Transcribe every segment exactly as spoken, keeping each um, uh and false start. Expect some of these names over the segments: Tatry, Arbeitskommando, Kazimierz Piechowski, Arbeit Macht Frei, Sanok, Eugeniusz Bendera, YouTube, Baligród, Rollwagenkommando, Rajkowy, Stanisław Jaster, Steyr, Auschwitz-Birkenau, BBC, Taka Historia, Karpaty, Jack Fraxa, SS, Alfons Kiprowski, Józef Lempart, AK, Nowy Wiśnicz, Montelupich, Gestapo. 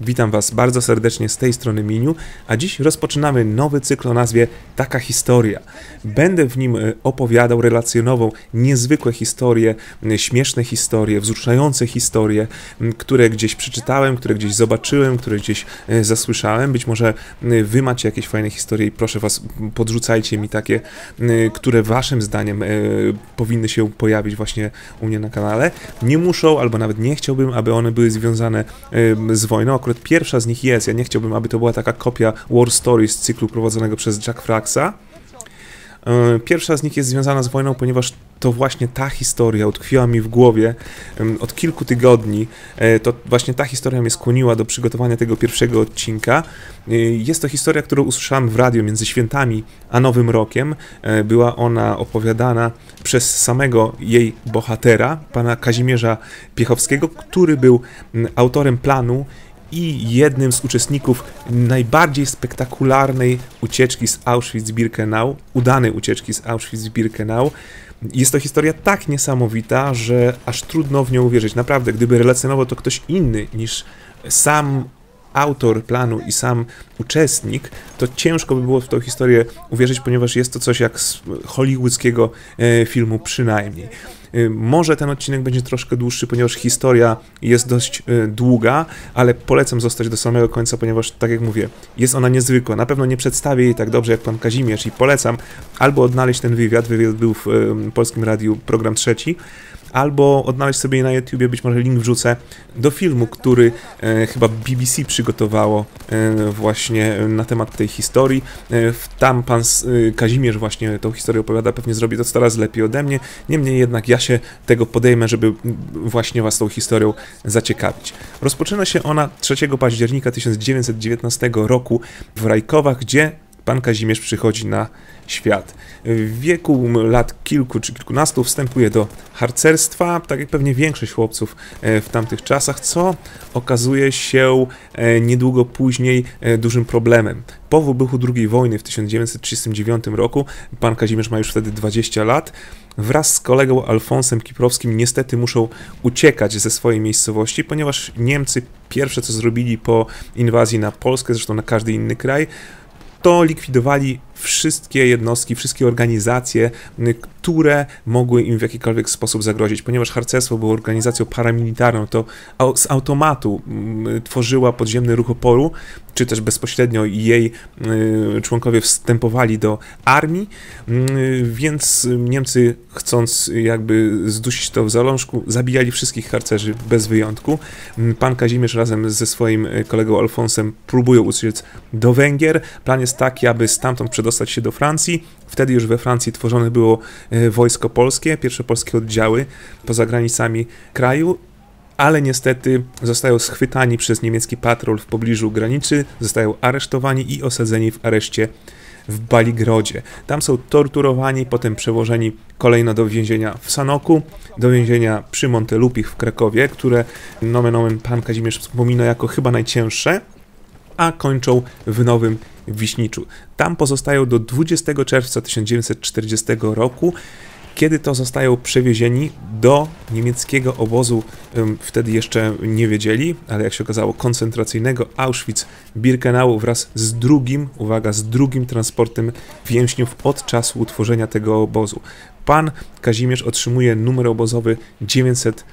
Witam Was bardzo serdecznie z tej strony Miniu, a dziś rozpoczynamy nowy cykl o nazwie Taka Historia. Będę w nim opowiadał, relacjonował niezwykłe historie, śmieszne historie, wzruszające historie, które gdzieś przeczytałem, które gdzieś zobaczyłem, które gdzieś zasłyszałem. Być może Wy macie jakieś fajne historie i proszę Was, podrzucajcie mi takie, które Waszym zdaniem powinny się pojawić właśnie u mnie na kanale. Nie muszą, albo nawet nie chciałbym, aby one były związane z wojną. Pierwsza z nich jest, ja nie chciałbym, aby to była taka kopia War Stories z cyklu prowadzonego przez Jack Fraxa. Pierwsza z nich jest związana z wojną, ponieważ to właśnie ta historia utkwiła mi w głowie od kilku tygodni. To właśnie ta historia mnie skłoniła do przygotowania tego pierwszego odcinka. Jest to historia, którą usłyszałem w radiu między świętami a Nowym Rokiem. Była ona opowiadana przez samego jej bohatera, pana Kazimierza Piechowskiego, który był autorem planu i jednym z uczestników najbardziej spektakularnej ucieczki z Auschwitz-Birkenau, udanej ucieczki z Auschwitz-Birkenau. Jest to historia tak niesamowita, że aż trudno w nią uwierzyć. Naprawdę, gdyby relacjonował to ktoś inny niż sam autor planu i sam uczestnik, to ciężko by było w tą historię uwierzyć, ponieważ jest to coś jak z hollywoodzkiego filmu przynajmniej. Może ten odcinek będzie troszkę dłuższy, ponieważ historia jest dość długa, ale polecam zostać do samego końca, ponieważ, tak jak mówię, jest ona niezwykła. Na pewno nie przedstawię jej tak dobrze jak pan Kazimierz i polecam albo odnaleźć ten wywiad, wywiad był w Polskim Radiu, program trzeci, albo odnaleźć sobie na YouTubie, być może link wrzucę, do filmu, który e, chyba B B C przygotowało e, właśnie na temat tej historii. E, tam pan e, Kazimierz właśnie tą historię opowiada, pewnie zrobi to coraz lepiej ode mnie, niemniej jednak ja się tego podejmę, żeby właśnie Was tą historią zaciekawić. Rozpoczyna się ona trzeciego października tysiąc dziewięćset dziewiętnastego roku w Rajkowach, gdzie pan Kazimierz przychodzi na świat. W wieku lat kilku czy kilkunastu wstępuje do harcerstwa, tak jak pewnie większość chłopców w tamtych czasach, co okazuje się niedługo później dużym problemem. Po wybuchu drugiej wojny w tysiąc dziewięćset trzydziestym dziewiątym roku, pan Kazimierz ma już wtedy dwadzieścia lat, wraz z kolegą Alfonsem Kiprowskim niestety muszą uciekać ze swojej miejscowości, ponieważ Niemcy pierwsze co zrobili po inwazji na Polskę, zresztą na każdy inny kraj, to likwidowali wszystkie jednostki, wszystkie organizacje, które mogły im w jakikolwiek sposób zagrozić. Ponieważ harcerstwo było organizacją paramilitarną, to z automatu tworzyła podziemny ruch oporu, czy też bezpośrednio jej członkowie wstępowali do armii, więc Niemcy, chcąc jakby zdusić to w zalążku, zabijali wszystkich harcerzy bez wyjątku. Pan Kazimierz razem ze swoim kolegą Alfonsem próbują uciec do Węgier. Plan jest taki, aby stamtąd przedostać dostać się do Francji. Wtedy już we Francji tworzone było wojsko polskie, pierwsze polskie oddziały poza granicami kraju, ale niestety zostają schwytani przez niemiecki patrol w pobliżu granicy, zostają aresztowani i osadzeni w areszcie w Baligrodzie. Tam są torturowani, potem przewożeni kolejno do więzienia w Sanoku, do więzienia przy Montelupich w Krakowie, które nomen omen pan Kazimierz wspomina jako chyba najcięższe, a kończą w Nowym Wiśniczu. Tam pozostają do dwudziestego czerwca tysiąc dziewięćset czterdziestego roku, kiedy to zostają przewiezieni do niemieckiego obozu, wtedy jeszcze nie wiedzieli, ale jak się okazało koncentracyjnego Auschwitz-Birkenau wraz z drugim, uwaga, z drugim transportem więźniów od czasu utworzenia tego obozu. Pan Kazimierz otrzymuje numer obozowy dziewięćset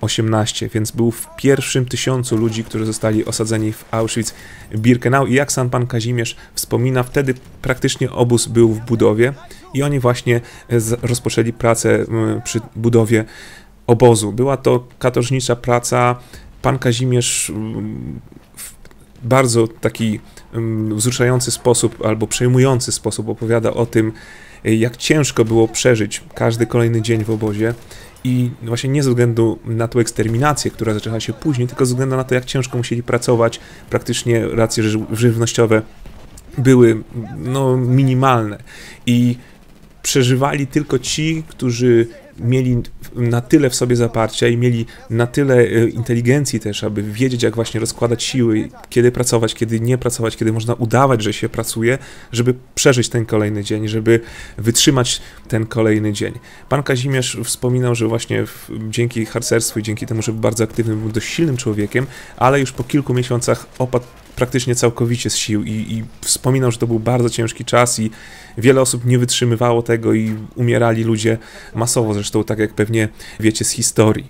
osiemnaście, więc był w pierwszym tysiącu ludzi, którzy zostali osadzeni w Auschwitz-Birkenau i jak sam pan Kazimierz wspomina, wtedy praktycznie obóz był w budowie i oni właśnie rozpoczęli pracę przy budowie obozu. Była to katorżnicza praca, pan Kazimierz w bardzo taki wzruszający sposób albo przejmujący sposób opowiada o tym, jak ciężko było przeżyć każdy kolejny dzień w obozie. I właśnie nie ze względu na tą eksterminację, która zaczęła się później, tylko ze względu na to, jak ciężko musieli pracować, praktycznie racje żywnościowe były no, minimalne i przeżywali tylko ci, którzy mieli na tyle w sobie zaparcia i mieli na tyle inteligencji też, aby wiedzieć, jak właśnie rozkładać siły, kiedy pracować, kiedy nie pracować, kiedy można udawać, że się pracuje, żeby przeżyć ten kolejny dzień, żeby wytrzymać ten kolejny dzień. Pan Kazimierz wspominał, że właśnie dzięki harcerstwu i dzięki temu, że był bardzo aktywnym, był dość silnym człowiekiem, ale już po kilku miesiącach opadł praktycznie całkowicie z sił i, i wspominał, że to był bardzo ciężki czas i wiele osób nie wytrzymywało tego i umierali ludzie masowo, zresztą tak jak pewnie wiecie z historii.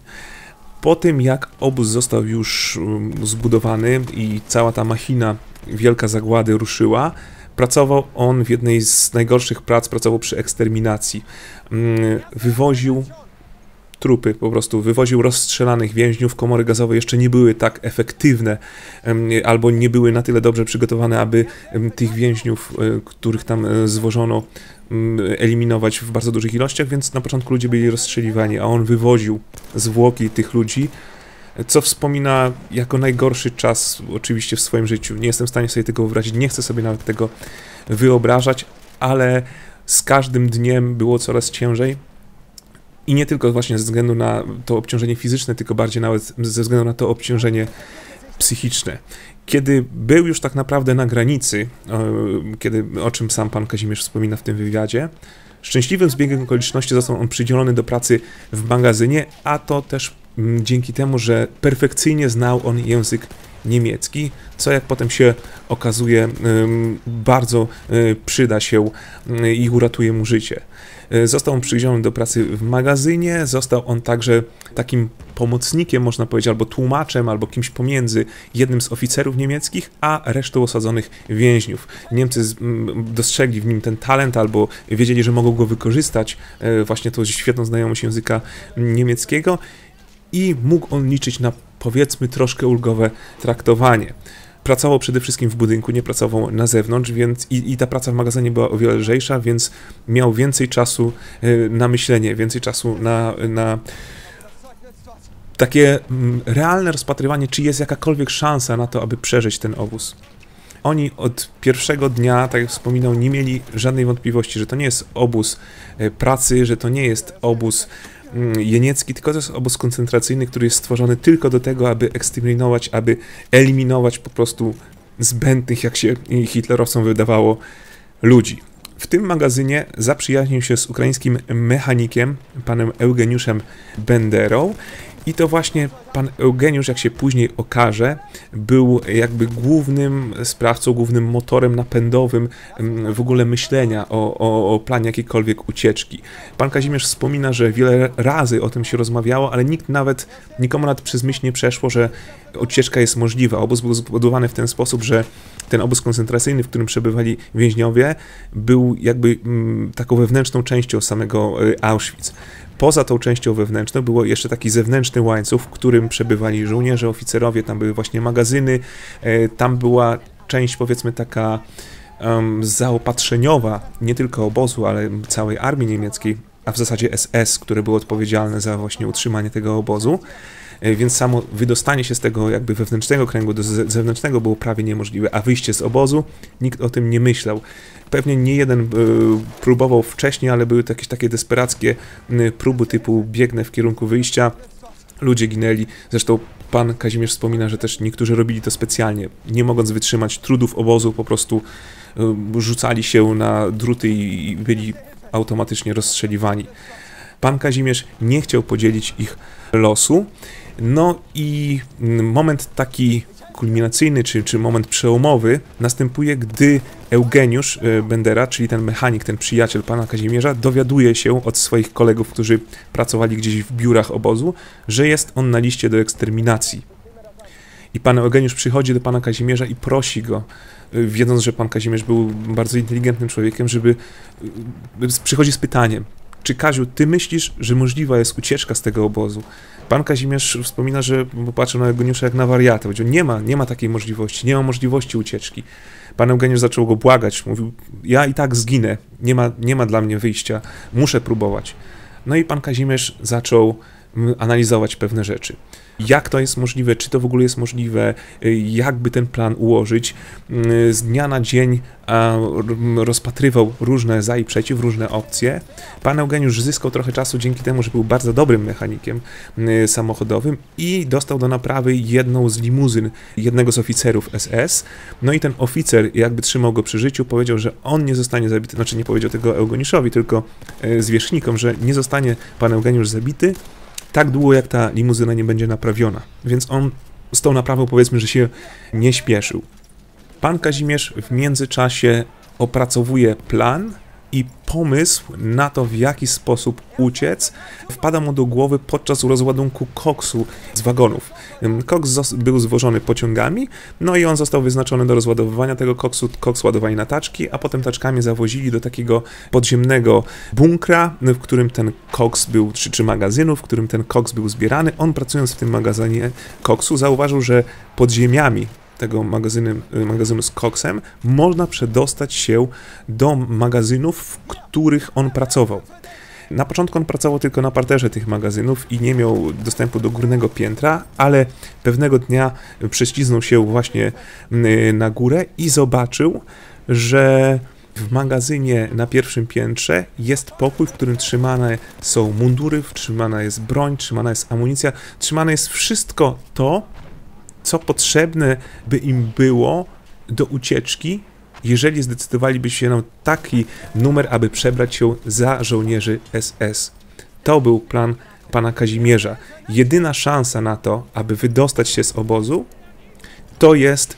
Po tym, jak obóz został już zbudowany i cała ta machina wielka zagłady ruszyła, pracował on w jednej z najgorszych prac, pracował przy eksterminacji. Wywoził trupy, po prostu wywoził rozstrzelanych więźniów, komory gazowe jeszcze nie były tak efektywne albo nie były na tyle dobrze przygotowane, aby tych więźniów, których tam zwożono, eliminować w bardzo dużych ilościach, więc na początku ludzie byli rozstrzeliwani, a on wywoził zwłoki tych ludzi, co wspomina jako najgorszy czas oczywiście w swoim życiu. Nie jestem w stanie sobie tego wyobrazić, nie chcę sobie nawet tego wyobrażać, ale z każdym dniem było coraz ciężej. I nie tylko właśnie ze względu na to obciążenie fizyczne, tylko bardziej nawet ze względu na to obciążenie psychiczne. Kiedy był już tak naprawdę na granicy, kiedy, o czym sam pan Kazimierz wspomina w tym wywiadzie, szczęśliwym zbiegiem okoliczności został on przydzielony do pracy w magazynie, a to też dzięki temu, że perfekcyjnie znał on język niemiecki, co jak potem się okazuje bardzo przyda się i uratuje mu życie. Został on przyjęty do pracy w magazynie, został on także takim pomocnikiem, można powiedzieć, albo tłumaczem, albo kimś pomiędzy jednym z oficerów niemieckich, a resztą osadzonych więźniów. Niemcy dostrzegli w nim ten talent, albo wiedzieli, że mogą go wykorzystać, właśnie tą świetną znajomość języka niemieckiego i mógł on liczyć na, powiedzmy, troszkę ulgowe traktowanie. Pracował przede wszystkim w budynku, nie pracował na zewnątrz, więc i, i ta praca w magazynie była o wiele lżejsza, więc miał więcej czasu na myślenie, więcej czasu na, na takie realne rozpatrywanie, czy jest jakakolwiek szansa na to, aby przeżyć ten obóz. Oni od pierwszego dnia, tak jak wspominał, nie mieli żadnej wątpliwości, że to nie jest obóz pracy, że to nie jest obóz jeniecki, tylko to jest obóz koncentracyjny, który jest stworzony tylko do tego, aby eksterminować, aby eliminować po prostu zbędnych, jak się hitlerowcom wydawało, ludzi. W tym magazynie zaprzyjaźnił się z ukraińskim mechanikiem, panem Eugeniuszem Benderą i to właśnie pan Eugeniusz, jak się później okaże, był jakby głównym sprawcą, głównym motorem napędowym w ogóle myślenia o, o, o planie jakiejkolwiek ucieczki. Pan Kazimierz wspomina, że wiele razy o tym się rozmawiało, ale nikt nawet, nikomu nawet przez myśl nie przeszło, że ucieczka jest możliwa. Obóz był zbudowany w ten sposób, że ten obóz koncentracyjny, w którym przebywali więźniowie, był jakby m, taką wewnętrzną częścią samego y, Auschwitz. Poza tą częścią wewnętrzną było jeszcze taki zewnętrzny łańcuch, w którym przebywali żołnierze, oficerowie, tam były właśnie magazyny, y, tam była część, powiedzmy, taka y, zaopatrzeniowa, nie tylko obozu, ale całej armii niemieckiej, a w zasadzie S S, które było odpowiedzialne za właśnie utrzymanie tego obozu. Więc samo wydostanie się z tego jakby wewnętrznego kręgu do zewnętrznego było prawie niemożliwe, a wyjście z obozu, nikt o tym nie myślał. Pewnie nie jeden próbował wcześniej, ale były jakieś takie desperackie próby typu biegnę w kierunku wyjścia, ludzie ginęli, zresztą pan Kazimierz wspomina, że też niektórzy robili to specjalnie, nie mogąc wytrzymać trudów obozu, po prostu rzucali się na druty i byli automatycznie rozstrzeliwani. Pan Kazimierz nie chciał podzielić ich losu. No i moment taki kulminacyjny, czy, czy moment przełomowy następuje, gdy Eugeniusz Bendera, czyli ten mechanik, ten przyjaciel pana Kazimierza, dowiaduje się od swoich kolegów, którzy pracowali gdzieś w biurach obozu, że jest on na liście do eksterminacji. I pan Eugeniusz przychodzi do pana Kazimierza i prosi go, wiedząc, że pan Kazimierz był bardzo inteligentnym człowiekiem, żeby przychodzi z pytaniem: czy, Kaziu, ty myślisz, że możliwa jest ucieczka z tego obozu? Pan Kazimierz wspomina, że popatrzył na Eugeniusza jak na wariata. Powiedział, nie ma, nie ma takiej możliwości, nie ma możliwości ucieczki. Pan Eugeniusz zaczął go błagać, mówił, ja i tak zginę, nie ma, nie ma dla mnie wyjścia, muszę próbować. No i pan Kazimierz zaczął analizować pewne rzeczy. Jak to jest możliwe, czy to w ogóle jest możliwe, jakby ten plan ułożyć. Z dnia na dzień rozpatrywał różne za i przeciw, różne opcje. Pan Eugeniusz zyskał trochę czasu dzięki temu, że był bardzo dobrym mechanikiem samochodowym i dostał do naprawy jedną z limuzyn jednego z oficerów S S. No i ten oficer jakby trzymał go przy życiu, powiedział, że on nie zostanie zabity, znaczy nie powiedział tego Eugeniuszowi, tylko zwierzchnikom, że nie zostanie pan Eugeniusz zabity tak długo, jak ta limuzyna nie będzie naprawiona. Więc on z tą naprawą, powiedzmy, że się nie śpieszył. Pan Kazimierz w międzyczasie opracowuje plan i pomysł na to, w jaki sposób uciec, wpada mu do głowy podczas rozładunku koksu z wagonów. Koks był zwożony pociągami, no i on został wyznaczony do rozładowywania tego koksu. Koks ładowali na taczki, a potem taczkami zawozili do takiego podziemnego bunkra, w którym ten koks był, czy, czy magazynu, w którym ten koks był zbierany. On, pracując w tym magazynie koksu, zauważył, że pod ziemiami tego magazynu, magazynu z koksem można przedostać się do magazynów, w których on pracował. Na początku on pracował tylko na parterze tych magazynów i nie miał dostępu do górnego piętra, ale pewnego dnia prześliznął się właśnie na górę i zobaczył, że w magazynie na pierwszym piętrze jest pokój, w którym trzymane są mundury, trzymana jest broń, trzymana jest amunicja, trzymane jest wszystko to, co potrzebne by im było do ucieczki, jeżeli zdecydowaliby się na taki numer, aby przebrać się za żołnierzy S S. To był plan pana Kazimierza. Jedyna szansa na to, aby wydostać się z obozu, to jest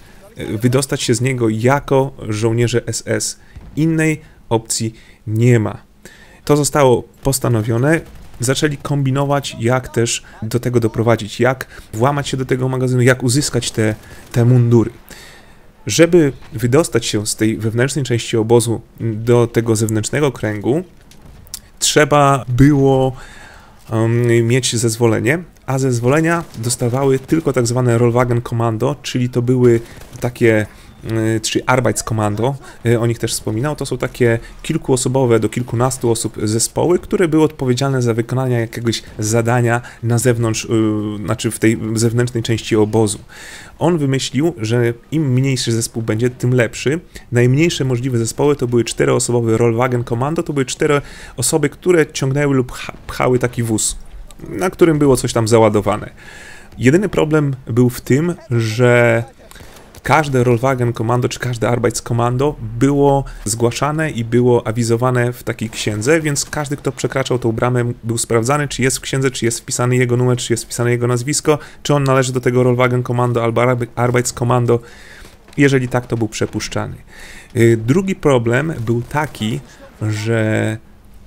wydostać się z niego jako żołnierze S S. Innej opcji nie ma. To zostało postanowione. Zaczęli kombinować, jak też do tego doprowadzić, jak włamać się do tego magazynu, jak uzyskać te, te mundury. Żeby wydostać się z tej wewnętrznej części obozu do tego zewnętrznego kręgu, trzeba było um, mieć zezwolenie, a zezwolenia dostawały tylko tak zwane Rollwagenkommando, czyli to były takie, czy Arbeitskommando, o nich też wspominał, to są takie kilkuosobowe do kilkunastu osób zespoły, które były odpowiedzialne za wykonanie jakiegoś zadania na zewnątrz, znaczy w tej zewnętrznej części obozu. On wymyślił, że im mniejszy zespół będzie, tym lepszy. Najmniejsze możliwe zespoły to były czteroosobowe Rollwagenkommando, to były cztery osoby, które ciągnęły lub pchały taki wóz, na którym było coś tam załadowane. Jedyny problem był w tym, że każde Rollwagenkommando czy każde Arbeitskommando było zgłaszane i było awizowane w takiej księdze, więc każdy, kto przekraczał tą bramę, był sprawdzany, czy jest w księdze, czy jest wpisany jego numer, czy jest wpisane jego nazwisko, czy on należy do tego Rollwagenkommando albo Arbeitskommando. Jeżeli tak, to był przepuszczany. Drugi problem był taki, że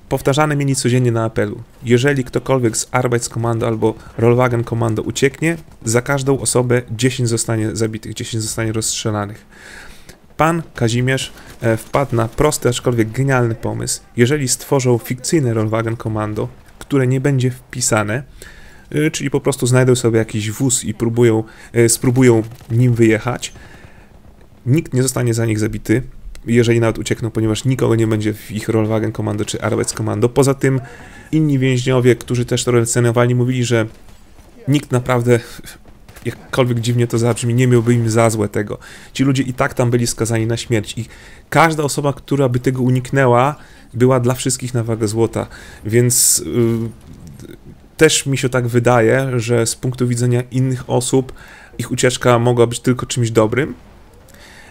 powtarzane mieli codziennie na apelu. Jeżeli ktokolwiek z Arbeitskommando albo Rollwagenkommando ucieknie, za każdą osobę dziesięć zostanie zabitych, dziesięć zostanie rozstrzelanych. Pan Kazimierz wpadł na prosty, aczkolwiek genialny pomysł. Jeżeli stworzą fikcyjne Rollwagenkommando, które nie będzie wpisane, czyli po prostu znajdą sobie jakiś wóz i próbują, spróbują nim wyjechać, nikt nie zostanie za nich zabity, jeżeli nawet uciekną, ponieważ nikogo nie będzie w ich Rollwagenkommando czy Arbeitskommando. Poza tym inni więźniowie, którzy też to relacjonowali, mówili, że nikt naprawdę, jakkolwiek dziwnie to zabrzmi, nie miałby im za złe tego. Ci ludzie i tak tam byli skazani na śmierć i każda osoba, która by tego uniknęła, była dla wszystkich na wagę złota, więc yy, też mi się tak wydaje, że z punktu widzenia innych osób ich ucieczka mogła być tylko czymś dobrym.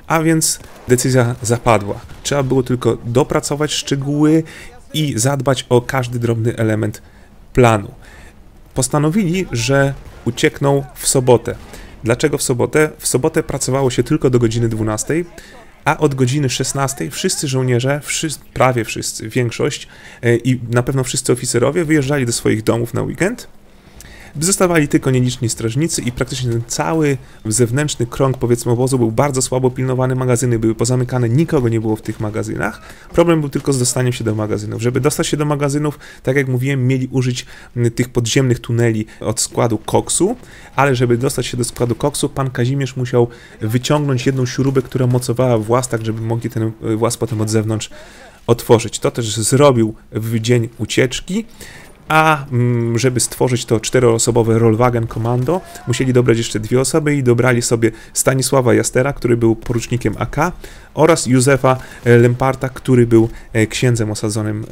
A więc decyzja zapadła. Trzeba było tylko dopracować szczegóły i zadbać o każdy drobny element planu. Postanowili, że uciekną w sobotę. Dlaczego w sobotę? W sobotę pracowało się tylko do godziny dwunastej, a od godziny szesnastej wszyscy żołnierze, wszyscy, prawie wszyscy, większość i na pewno wszyscy oficerowie wyjeżdżali do swoich domów na weekend. Zostawali tylko nieliczni strażnicy i praktycznie ten cały zewnętrzny krąg, powiedzmy, obozu był bardzo słabo pilnowany, magazyny były pozamykane, nikogo nie było w tych magazynach. Problem był tylko z dostaniem się do magazynów. Żeby dostać się do magazynów, tak jak mówiłem, mieli użyć tych podziemnych tuneli od składu koksu, ale żeby dostać się do składu koksu, pan Kazimierz musiał wyciągnąć jedną śrubę, która mocowała włas, tak żeby mogli ten włas potem od zewnątrz otworzyć. To też zrobił w dzień ucieczki. a żeby stworzyć to czteroosobowe Rollwagenkommando, musieli dobrać jeszcze dwie osoby i dobrali sobie Stanisława Jastera, który był porucznikiem A K, oraz Józefa Lemparta, który był księdzem osadzonym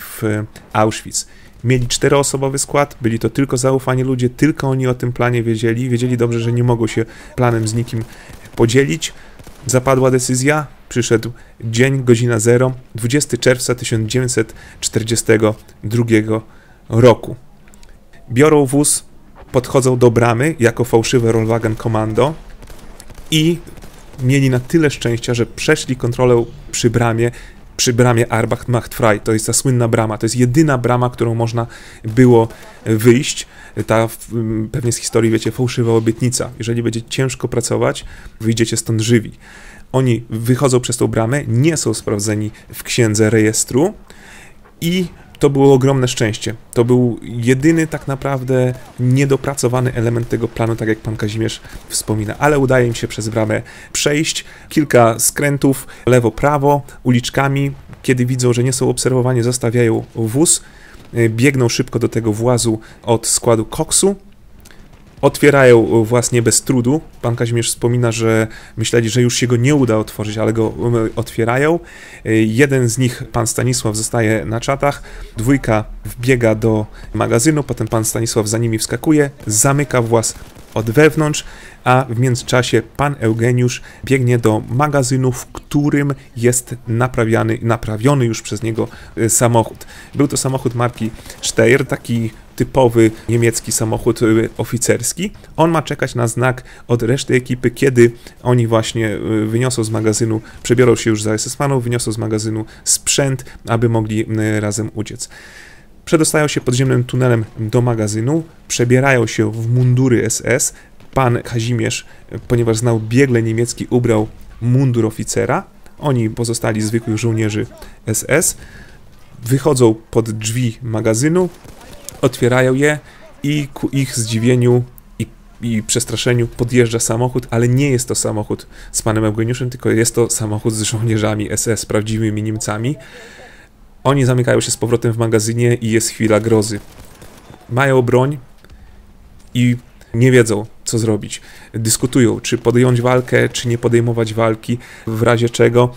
w Auschwitz. Mieli czteroosobowy skład, byli to tylko zaufani ludzie, tylko oni o tym planie wiedzieli, wiedzieli dobrze, że nie mogą się planem z nikim podzielić. Zapadła decyzja, przyszedł dzień, godzina zero, dwudziestego czerwca tysiąc dziewięćset czterdziestego drugiego roku. Biorą wóz, podchodzą do bramy jako fałszywe Rollwagenkommando i mieli na tyle szczęścia, że przeszli kontrolę przy bramie, przy bramie Arbeit Macht Frei. To jest ta słynna brama, to jest jedyna brama, którą można było wyjść. Ta, pewnie z historii wiecie, fałszywa obietnica. Jeżeli będzie ciężko pracować, wyjdziecie stąd żywi. Oni wychodzą przez tą bramę, nie są sprawdzeni w księdze rejestru i to było ogromne szczęście. To był jedyny tak naprawdę niedopracowany element tego planu, tak jak pan Kazimierz wspomina. Ale udaje im się przez bramę przejść. Kilka skrętów lewo-prawo, uliczkami. Kiedy widzą, że nie są obserwowani, zostawiają wóz. Biegną szybko do tego włazu od składu koksu. Otwierają właz nie bez trudu. Pan Kazimierz wspomina, że myśleli, że już się go nie uda otworzyć, ale go otwierają. Jeden z nich, pan Stanisław, zostaje na czatach. Dwójka wbiega do magazynu, potem pan Stanisław za nimi wskakuje, zamyka właz od wewnątrz, a w międzyczasie pan Eugeniusz biegnie do magazynu, w którym jest naprawiany, naprawiony już przez niego samochód. Był to samochód marki Steyr, taki typowy niemiecki samochód oficerski. On ma czekać na znak od reszty ekipy, kiedy oni właśnie wyniosą z magazynu, przebiorą się już za es es manów, wyniosą z magazynu sprzęt, aby mogli razem uciec. Przedostają się podziemnym tunelem do magazynu, przebierają się w mundury es es. Pan Kazimierz, ponieważ znał biegle niemiecki, ubrał mundur oficera. Oni pozostali zwykłych żołnierzy es es. Wychodzą pod drzwi magazynu, otwierają je i ku ich zdziwieniu i, i przestraszeniu podjeżdża samochód, ale nie jest to samochód z panem Eugeniuszem, tylko jest to samochód z żołnierzami es es, prawdziwymi Niemcami. Oni zamykają się z powrotem w magazynie i jest chwila grozy. Mają broń i nie wiedzą, co zrobić. Dyskutują, czy podjąć walkę, czy nie podejmować walki, w razie czego.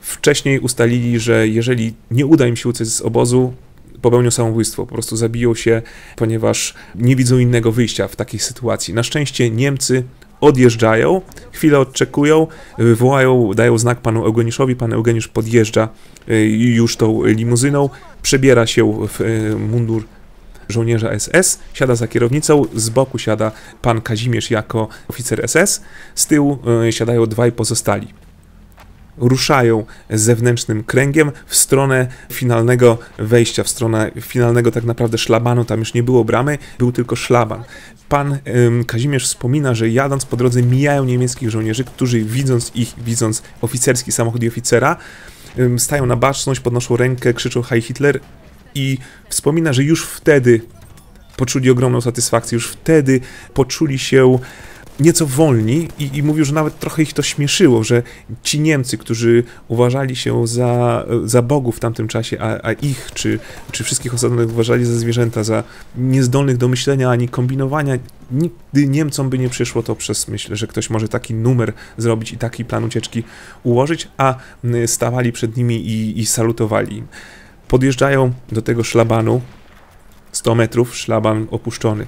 Wcześniej ustalili, że jeżeli nie uda im się uciec z obozu, popełnią samobójstwo, po prostu zabiją się, ponieważ nie widzą innego wyjścia w takiej sytuacji. Na szczęście Niemcy odjeżdżają, chwilę odczekują, wołają, dają znak panu Eugeniuszowi, pan Eugeniusz podjeżdża już tą limuzyną, przebiera się w mundur żołnierza es es, siada za kierownicą, z boku siada pan Kazimierz jako oficer es es, z tyłu siadają dwaj pozostali. Ruszają zewnętrznym kręgiem w stronę finalnego wejścia, w stronę finalnego tak naprawdę szlabanu, tam już nie było bramy, był tylko szlaban. Pan ym, Kazimierz wspomina, że jadąc po drodze mijają niemieckich żołnierzy, którzy widząc ich, widząc oficerski samochód i oficera, ym, stają na baczność, podnoszą rękę, krzyczą Heil Hitler i wspomina, że już wtedy poczuli ogromną satysfakcję, już wtedy poczuli się nieco wolni i, i mówił, że nawet trochę ich to śmieszyło, że ci Niemcy, którzy uważali się za, za bogów w tamtym czasie, a, a ich czy, czy wszystkich osadzonych uważali za zwierzęta, za niezdolnych do myślenia ani kombinowania, nigdy Niemcom by nie przyszło to przez myśl, że ktoś może taki numer zrobić i taki plan ucieczki ułożyć, a stawali przed nimi i, i salutowali im. Podjeżdżają do tego szlabanu, sto metrów, szlaban opuszczony.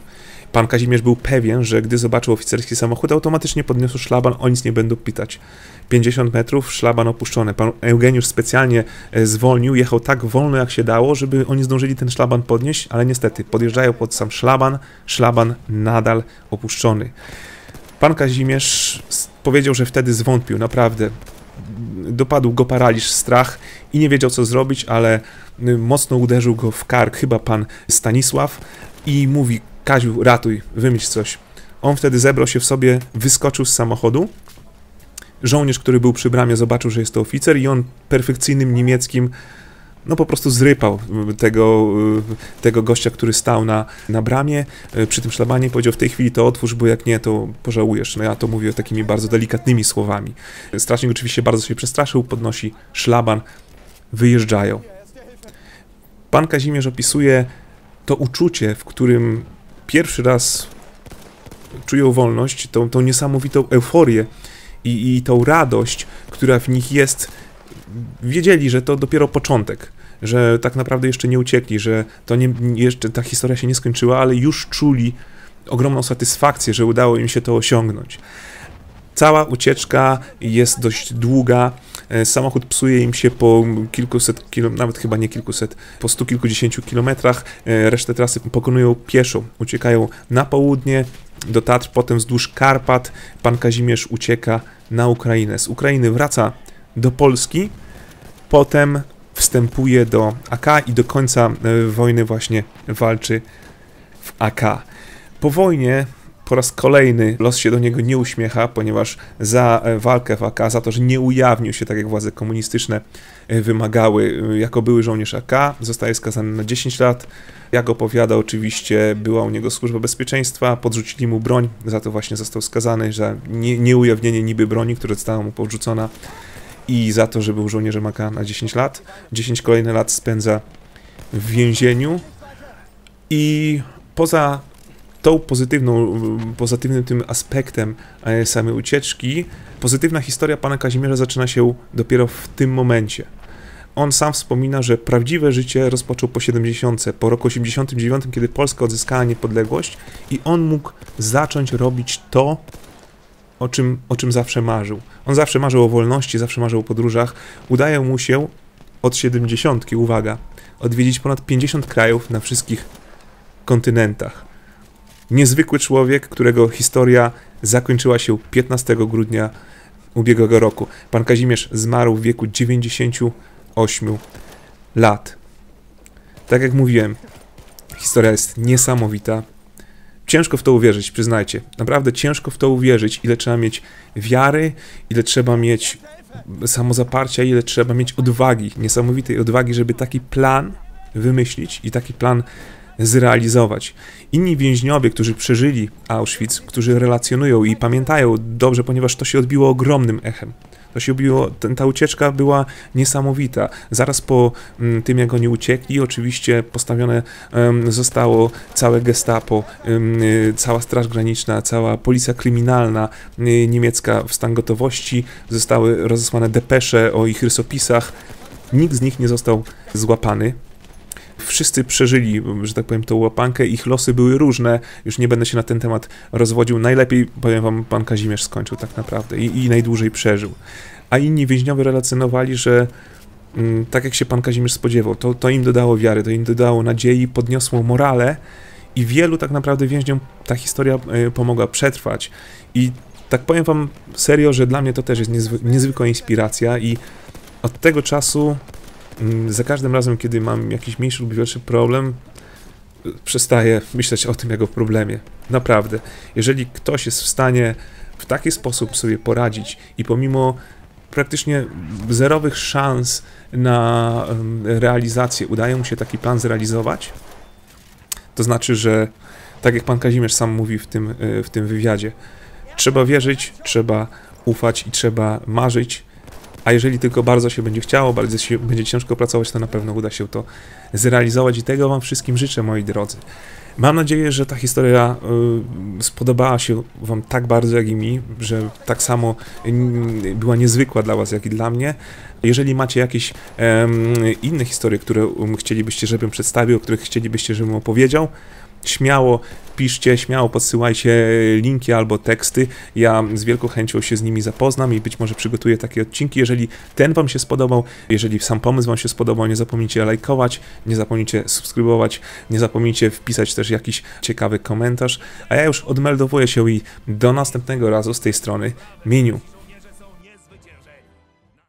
Pan Kazimierz był pewien, że gdy zobaczył oficerski samochód, automatycznie podniósł szlaban, o nic nie będą pytać. pięćdziesiąt metrów, szlaban opuszczony. Pan Eugeniusz specjalnie zwolnił, jechał tak wolno jak się dało, żeby oni zdążyli ten szlaban podnieść, ale niestety podjeżdżają pod sam szlaban, szlaban nadal opuszczony. Pan Kazimierz powiedział, że wtedy zwątpił, naprawdę. Dopadł go paraliż, strach i nie wiedział co zrobić, ale mocno uderzył go w kark, chyba pan Stanisław i mówi: Kaziu, ratuj, wymyśl coś. On wtedy zebrał się w sobie, wyskoczył z samochodu. Żołnierz, który był przy bramie, zobaczył, że jest to oficer i on perfekcyjnym niemieckim no po prostu zrypał tego, tego gościa, który stał na, na bramie przy tym szlabanie, powiedział: w tej chwili to otwórz, bo jak nie, to pożałujesz. No ja to mówię takimi bardzo delikatnymi słowami. Strażnik oczywiście bardzo się przestraszył, podnosi szlaban, wyjeżdżają. Pan Kazimierz opisuje to uczucie, w którym pierwszy raz czują wolność, tą, tą niesamowitą euforię i, i tą radość, która w nich jest, wiedzieli, że to dopiero początek, że tak naprawdę jeszcze nie uciekli, że to nie, jeszcze ta historia się nie skończyła, ale już czuli ogromną satysfakcję, że udało im się to osiągnąć. Cała ucieczka jest dość długa, samochód psuje im się po kilkuset kilometrach, nawet chyba nie kilkuset, po stu kilkudziesięciu kilometrach, resztę trasy pokonują pieszo, uciekają na południe, do Tatr, potem wzdłuż Karpat, pan Kazimierz ucieka na Ukrainę. Z Ukrainy wraca do Polski, potem wstępuje do A K i do końca wojny właśnie walczy w A K. Po wojnie po raz kolejny los się do niego nie uśmiecha, ponieważ za walkę w A K, za to, że nie ujawnił się tak jak władze komunistyczne wymagały, jako były żołnierz A K, zostaje skazany na dziesięć lat. Jak opowiada, oczywiście była u niego służba bezpieczeństwa, podrzucili mu broń, za to właśnie został skazany, za nieujawnienie niby broni, która została mu podrzucona, i za to, że był żołnierzem A K na dziesięć lat. dziesięć kolejnych lat spędza w więzieniu i poza tą pozytywną, pozytywnym tym aspektem samej ucieczki, pozytywna historia pana Kazimierza zaczyna się dopiero w tym momencie. On sam wspomina, że prawdziwe życie rozpoczął po siedemdziesiątce, po roku osiemdziesiątym dziewiątym, kiedy Polska odzyskała niepodległość i on mógł zacząć robić to, o czym, o czym zawsze marzył. On zawsze marzył o wolności, zawsze marzył o podróżach. Udaje mu się od siedemdziesiątki, uwaga, odwiedzić ponad pięćdziesiąt krajów na wszystkich kontynentach. Niezwykły człowiek, którego historia zakończyła się piętnastego grudnia ubiegłego roku. Pan Kazimierz zmarł w wieku dziewięćdziesięciu ośmiu lat. Tak jak mówiłem, historia jest niesamowita. Ciężko w to uwierzyć, przyznajcie. Naprawdę ciężko w to uwierzyć, ile trzeba mieć wiary, ile trzeba mieć samozaparcia, ile trzeba mieć odwagi, niesamowitej odwagi, żeby taki plan wymyślić i taki plan zrealizować. Inni więźniowie, którzy przeżyli Auschwitz, którzy relacjonują i pamiętają dobrze, ponieważ to się odbiło ogromnym echem. To się odbiło, ta ucieczka była niesamowita. Zaraz po tym, jak oni uciekli, oczywiście postawione zostało całe Gestapo, cała Straż Graniczna, cała Policja Kryminalna niemiecka w stan gotowości. Zostały rozesłane depesze o ich rysopisach. Nikt z nich nie został złapany. Wszyscy przeżyli, że tak powiem, tą łapankę, ich losy były różne, już nie będę się na ten temat rozwodził, najlepiej, powiem wam, pan Kazimierz skończył tak naprawdę i, i najdłużej przeżył. A inni więźniowie relacjonowali, że m, tak jak się pan Kazimierz spodziewał, to, to im dodało wiary, to im dodało nadziei, podniosło morale i wielu tak naprawdę więźniom ta historia y, pomogła przetrwać. I tak powiem wam serio, że dla mnie to też jest niezwy- niezwykła inspiracja i od tego czasu za każdym razem, kiedy mam jakiś mniejszy lub większy problem, przestaję myśleć o tym jako problemie. Naprawdę. Jeżeli ktoś jest w stanie w taki sposób sobie poradzić i pomimo praktycznie zerowych szans na realizację udaje mu się taki plan zrealizować, to znaczy, że tak jak pan Kazimierz sam mówi w tym, w tym wywiadzie, trzeba wierzyć, trzeba ufać i trzeba marzyć. A jeżeli tylko bardzo się będzie chciało, bardzo się będzie ciężko pracować, to na pewno uda się to zrealizować i tego wam wszystkim życzę, moi drodzy. Mam nadzieję, że ta historia y, spodobała się wam tak bardzo jak i mi, że tak samo y, była niezwykła dla was jak i dla mnie. Jeżeli macie jakieś y, inne historie, które chcielibyście, żebym przedstawił, o których chcielibyście, żebym opowiedział, śmiało piszcie, śmiało podsyłajcie linki albo teksty, ja z wielką chęcią się z nimi zapoznam i być może przygotuję takie odcinki. Jeżeli ten wam się spodobał, jeżeli sam pomysł wam się spodobał, nie zapomnijcie lajkować, nie zapomnijcie subskrybować, nie zapomnijcie wpisać też jakiś ciekawy komentarz, a ja już odmeldowuję się i do następnego razu z tej strony Miniu.